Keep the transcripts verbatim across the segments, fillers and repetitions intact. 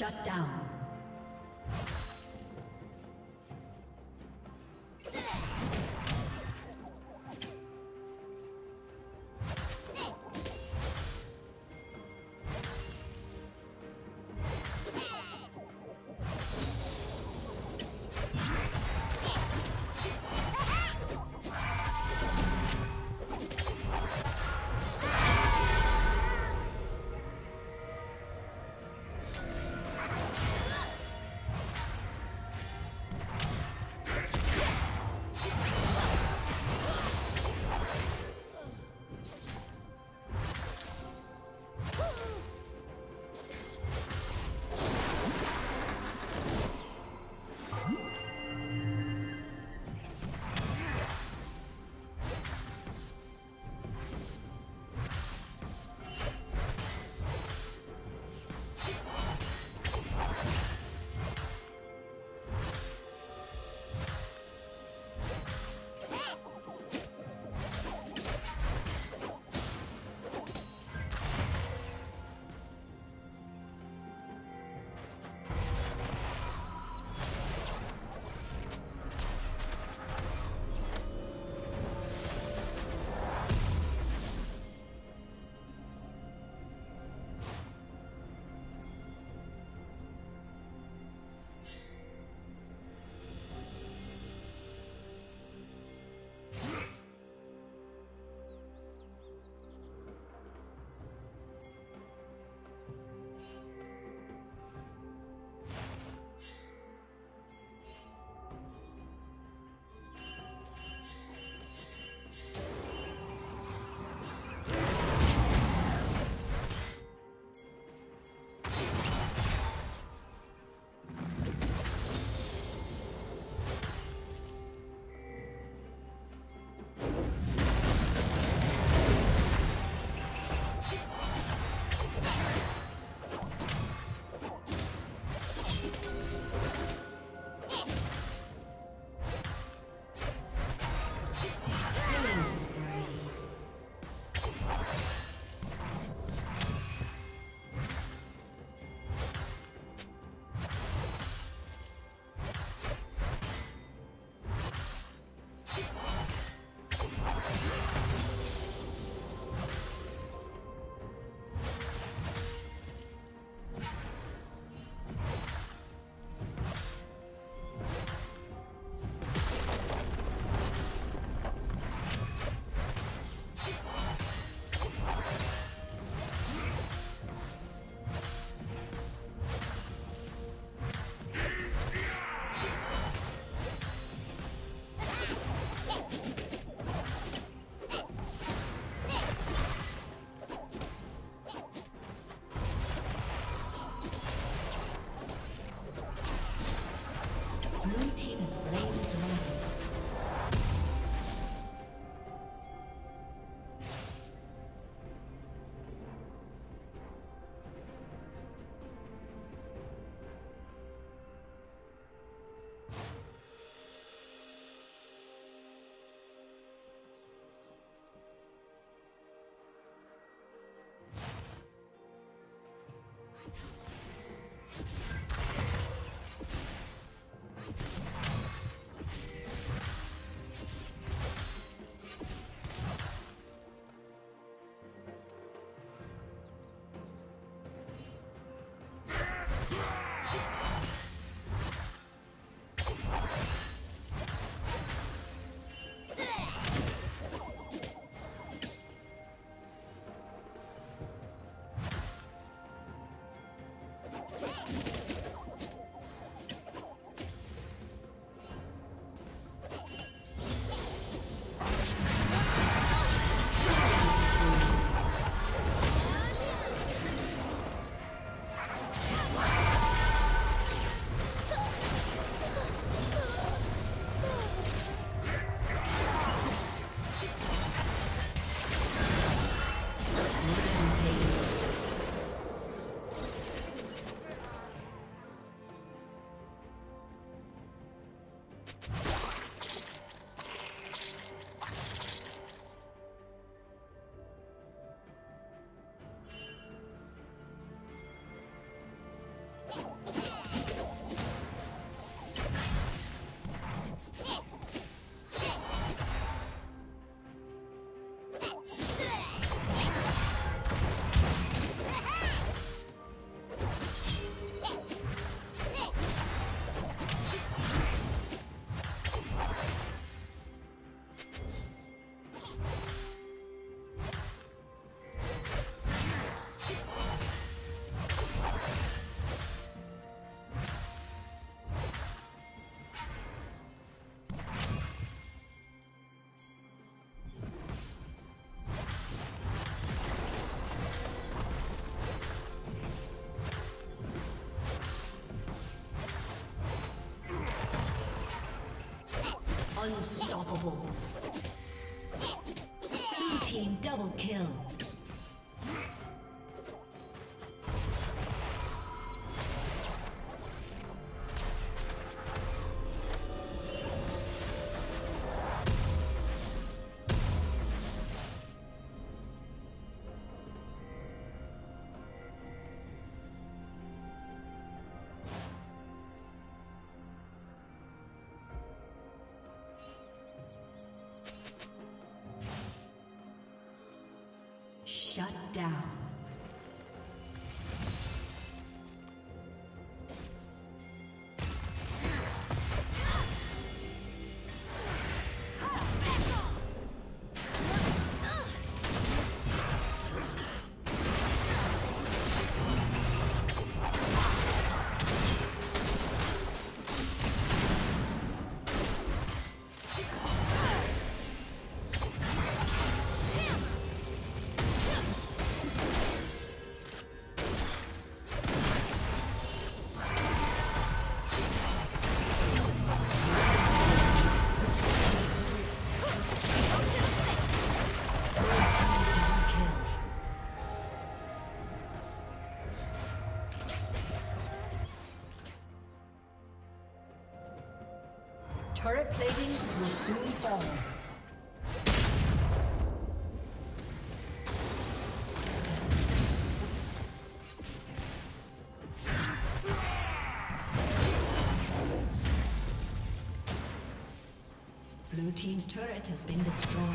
Shut down. Unstoppable. Blue team double kill. Shut down. Turret plating will soon fall. Blue team's turret has been destroyed.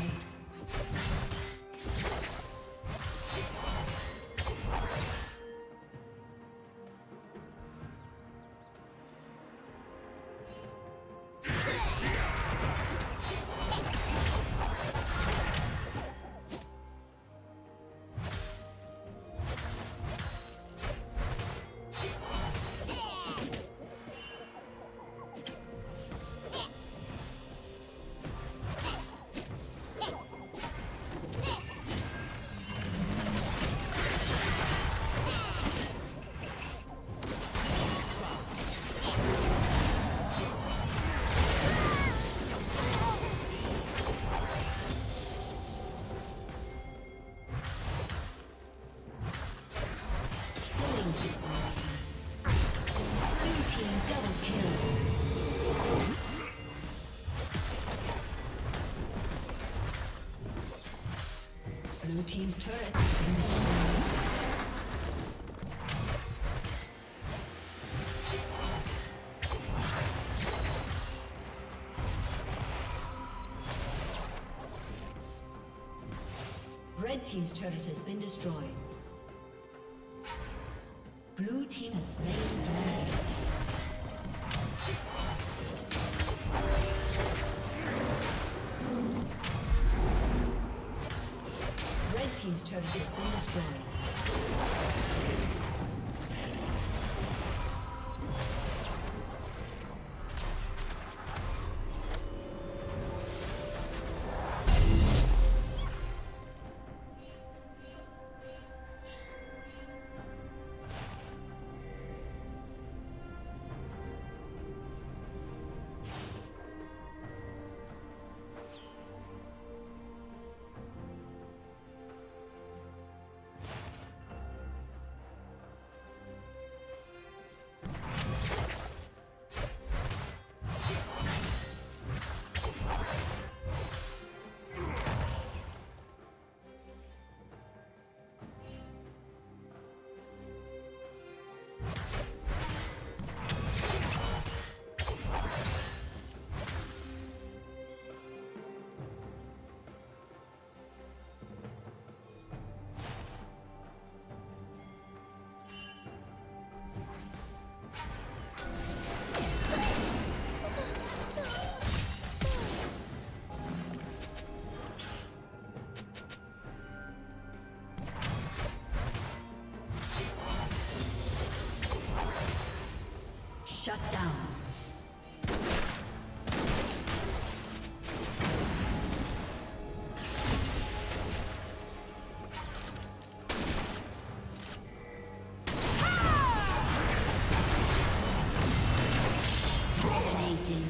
Blue team's turret has been destroyed. Red team's turret has been destroyed. Blue team has slain the dragon. Team's turret has been destroyed. Shut down. Ah! Dominating.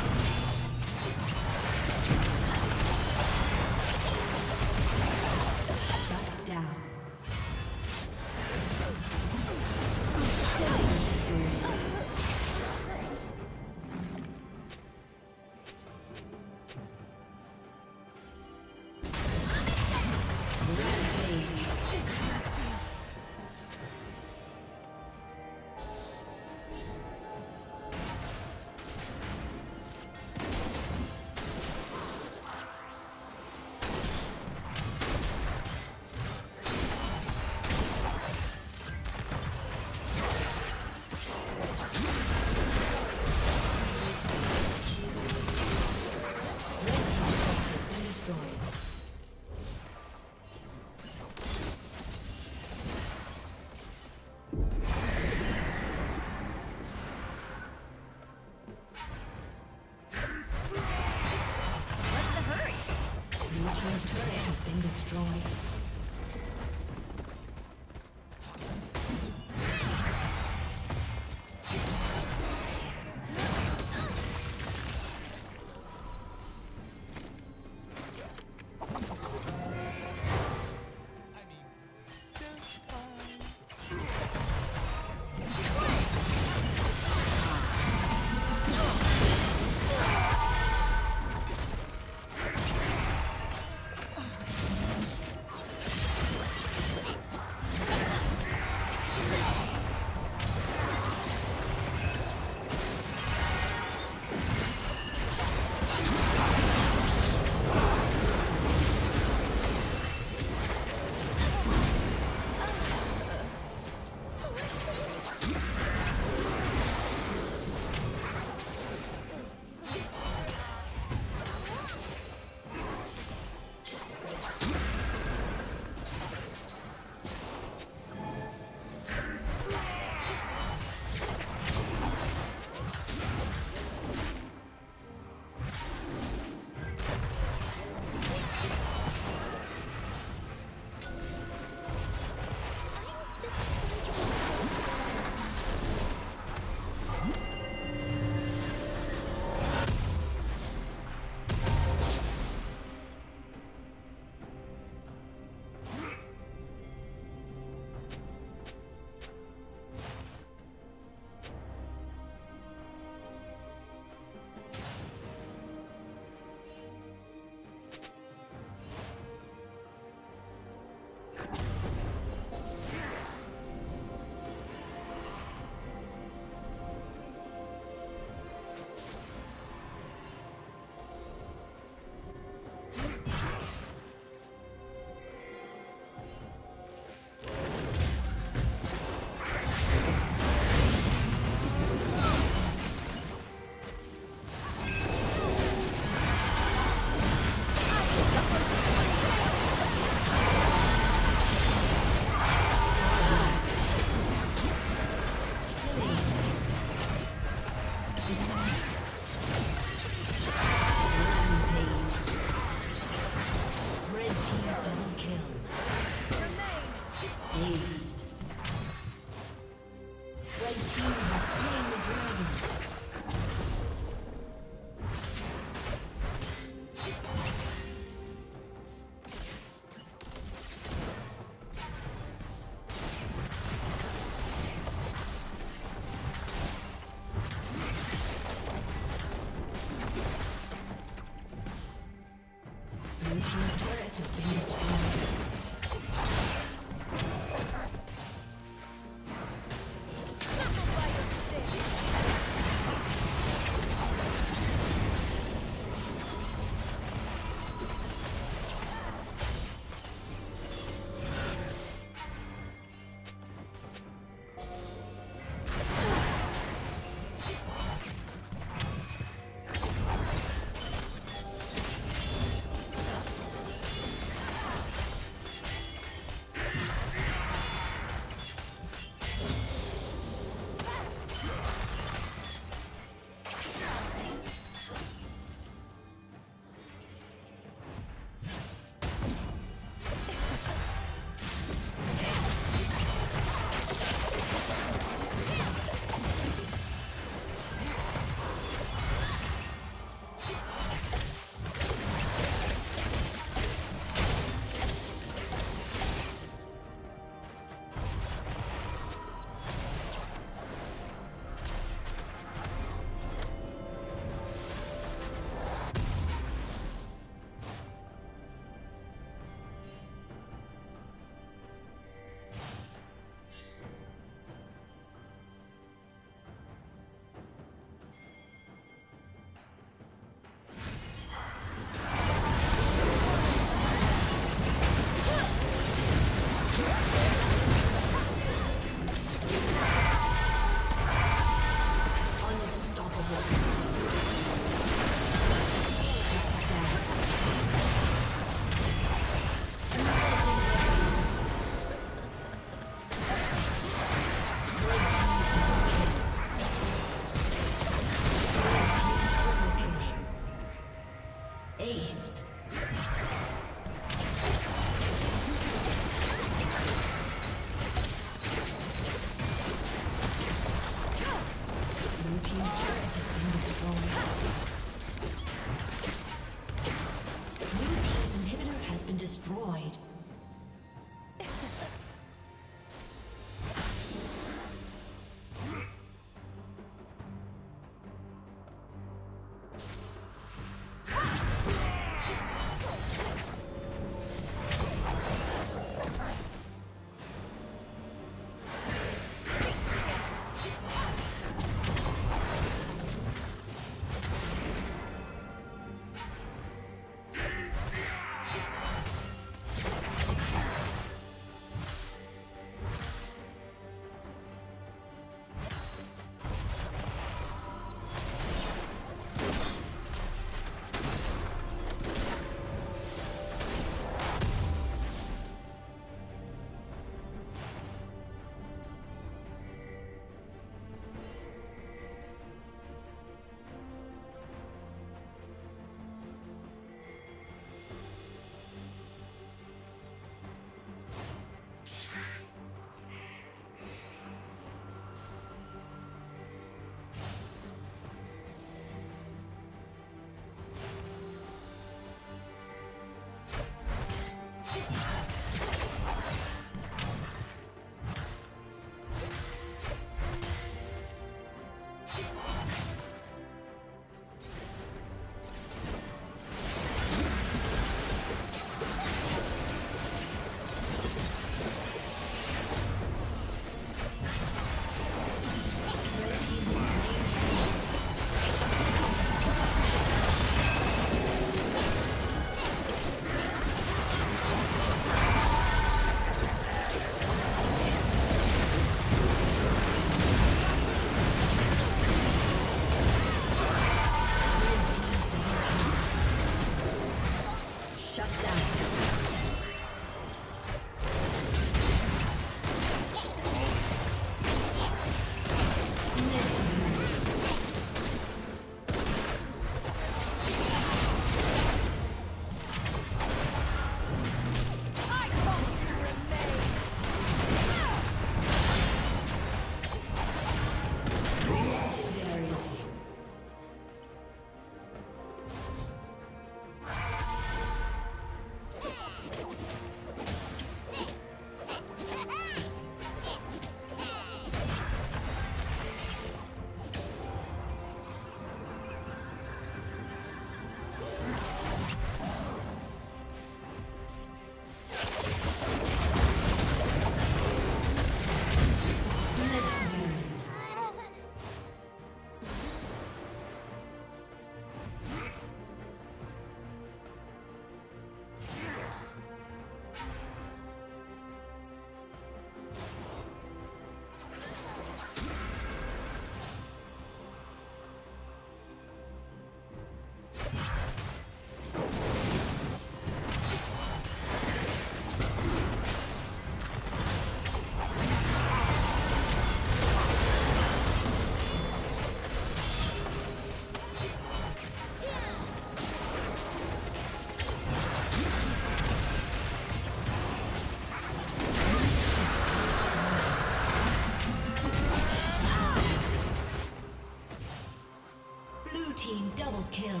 Blue team double kill.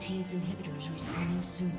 Team's inhibitors respawning soon.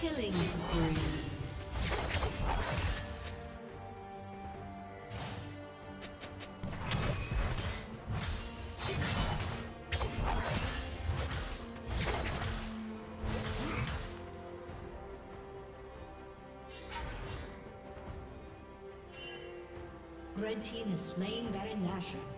Killing spree. Red team has slain Baron Nashor.